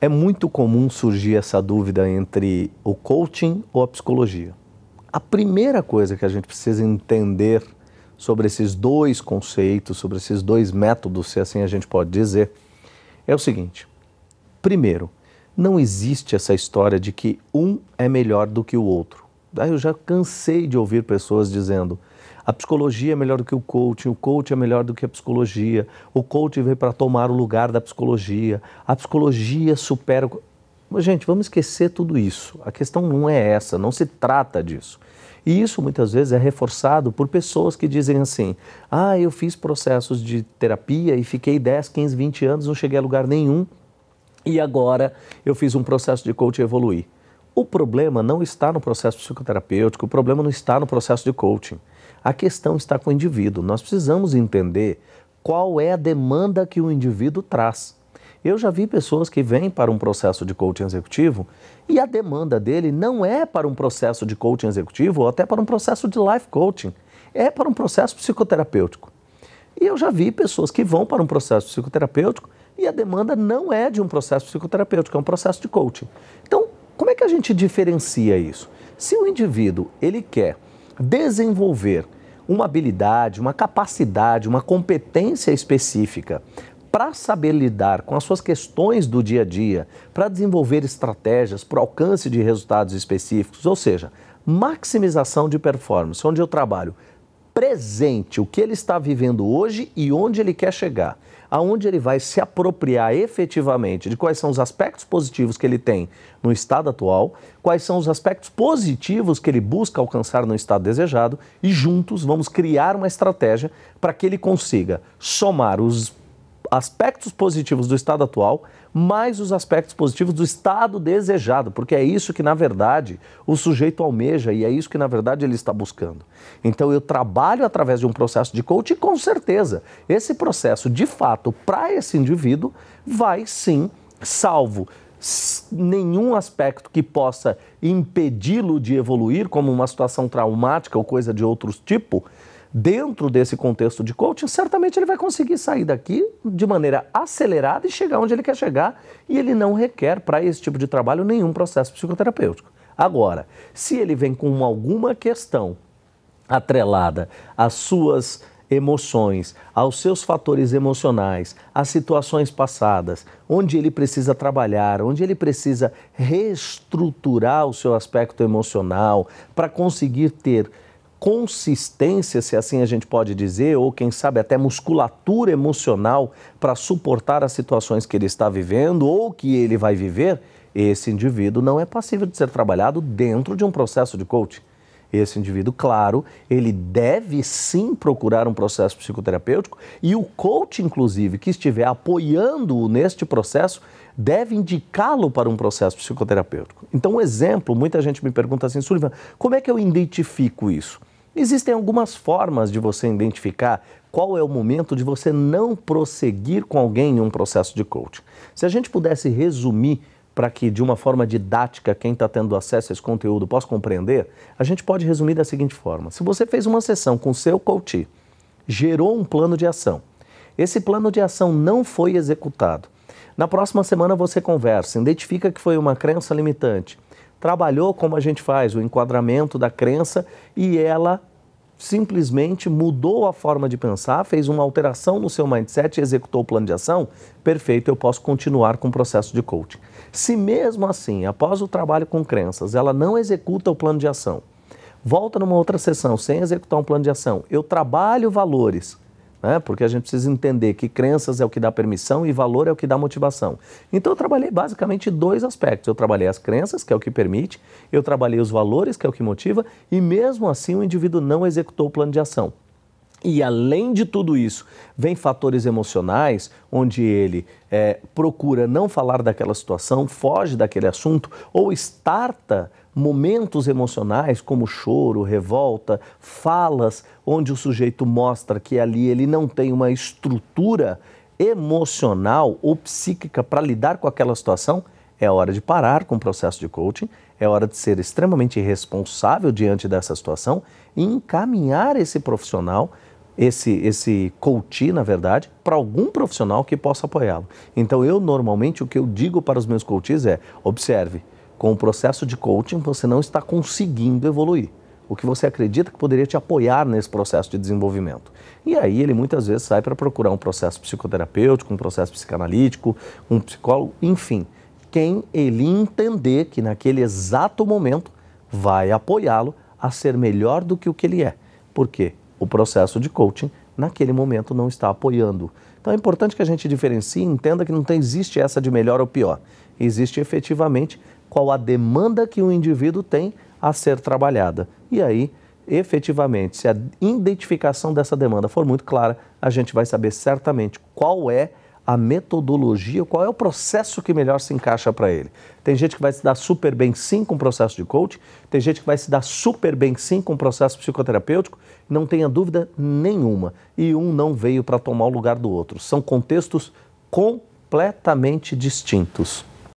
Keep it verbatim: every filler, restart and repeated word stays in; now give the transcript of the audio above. É muito comum surgir essa dúvida entre o coaching ou a psicologia. A primeira coisa que a gente precisa entender sobre esses dois conceitos, sobre esses dois métodos, se assim a gente pode dizer, é o seguinte. Primeiro, não existe essa história de que um é melhor do que o outro. Daí eu já cansei de ouvir pessoas dizendo a psicologia é melhor do que o coaching, o coaching é melhor do que a psicologia, o coaching veio para tomar o lugar da psicologia, a psicologia supera... Mas, gente, vamos esquecer tudo isso. A questão não é essa, não se trata disso. E isso muitas vezes é reforçado por pessoas que dizem assim, ah, eu fiz processos de terapia e fiquei dez, quinze, vinte anos, não cheguei a lugar nenhum e agora eu fiz um processo de coaching e evoluí. O problema não está no processo psicoterapêutico, o problema não está no processo de coaching. A questão está com o indivíduo. Nós precisamos entender qual é a demanda que o indivíduo traz. Eu já vi pessoas que vêm para um processo de coaching executivo e a demanda dele não é para um processo de coaching executivo ou até para um processo de life coaching, é para um processo psicoterapêutico. E eu já vi pessoas que vão para um processo psicoterapêutico e a demanda não é de um processo psicoterapêutico, é um processo de coaching. Então, como é que a gente diferencia isso? Se o indivíduo ele quer desenvolver uma habilidade, uma capacidade, uma competência específica para saber lidar com as suas questões do dia a dia, para desenvolver estratégias para o alcance de resultados específicos, ou seja, maximização de performance, onde eu trabalho presente, o que ele está vivendo hoje e onde ele quer chegar, aonde ele vai se apropriar efetivamente de quais são os aspectos positivos que ele tem no estado atual, quais são os aspectos positivos que ele busca alcançar no estado desejado e juntos vamos criar uma estratégia para que ele consiga somar os aspectos positivos do estado atual mais os aspectos positivos do estado desejado, porque é isso que, na verdade, o sujeito almeja e é isso que, na verdade, ele está buscando. Então, eu trabalho através de um processo de coaching e, com certeza, esse processo, de fato, para esse indivíduo, vai sim, salvo nenhum aspecto que possa impedi-lo de evoluir, como uma situação traumática ou coisa de outro tipo, dentro desse contexto de coaching, certamente ele vai conseguir sair daqui de maneira acelerada e chegar onde ele quer chegar e ele não requer para esse tipo de trabalho nenhum processo psicoterapêutico. Agora, se ele vem com alguma questão atrelada às suas emoções, aos seus fatores emocionais, às situações passadas, onde ele precisa trabalhar, onde ele precisa reestruturar o seu aspecto emocional para conseguir ter consistência, se assim a gente pode dizer, ou quem sabe até musculatura emocional para suportar as situações que ele está vivendo ou que ele vai viver, esse indivíduo não é passível de ser trabalhado dentro de um processo de coaching. Esse indivíduo, claro, ele deve sim procurar um processo psicoterapêutico e o coach, inclusive, que estiver apoiando-o neste processo, deve indicá-lo para um processo psicoterapêutico. Então, um exemplo, muita gente me pergunta assim, Sulivan, como é que eu identifico isso? Existem algumas formas de você identificar qual é o momento de você não prosseguir com alguém em um processo de coaching. Se a gente pudesse resumir para que de uma forma didática quem está tendo acesso a esse conteúdo possa compreender, a gente pode resumir da seguinte forma. Se você fez uma sessão com o seu coach, gerou um plano de ação, esse plano de ação não foi executado, na próxima semana você conversa, identifica que foi uma crença limitante, trabalhou como a gente faz, o enquadramento da crença e ela simplesmente mudou a forma de pensar, fez uma alteração no seu mindset e executou o plano de ação, perfeito, eu posso continuar com o processo de coaching. Se mesmo assim, após o trabalho com crenças, ela não executa o plano de ação, volta numa outra sessão sem executar um plano de ação, eu trabalho valores, né? Porque a gente precisa entender que crenças é o que dá permissão e valor é o que dá motivação. Então eu trabalhei basicamente dois aspectos, eu trabalhei as crenças, que é o que permite, eu trabalhei os valores, que é o que motiva, e mesmo assim o indivíduo não executou o plano de ação. E além de tudo isso, vem fatores emocionais, onde ele é, procura não falar daquela situação, foge daquele assunto ou starta momentos emocionais como choro, revolta, falas, onde o sujeito mostra que ali ele não tem uma estrutura emocional ou psíquica para lidar com aquela situação, é hora de parar com o processo de coaching, é hora de ser extremamente responsável diante dessa situação e encaminhar esse profissional esse, esse coach, na verdade, para algum profissional que possa apoiá-lo. Então, eu normalmente, o que eu digo para os meus coaches é, observe, com o processo de coaching você não está conseguindo evoluir. O que você acredita que poderia te apoiar nesse processo de desenvolvimento. E aí ele muitas vezes sai para procurar um processo psicoterapêutico, um processo psicanalítico, um psicólogo, enfim. Quem ele entender que naquele exato momento vai apoiá-lo a ser melhor do que o que ele é. Porque o processo de coaching naquele momento não está apoiando. Então é importante que a gente diferencie e entenda que não tem, existe essa de melhor ou pior. Existe efetivamente qual a demanda que o indivíduo tem a ser trabalhada. E aí, efetivamente, se a identificação dessa demanda for muito clara, a gente vai saber certamente qual é a metodologia, qual é o processo que melhor se encaixa para ele. Tem gente que vai se dar super bem sim com o processo de coaching, tem gente que vai se dar super bem sim com o processo psicoterapêutico, não tenha dúvida nenhuma. E um não veio para tomar o lugar do outro. São contextos completamente distintos.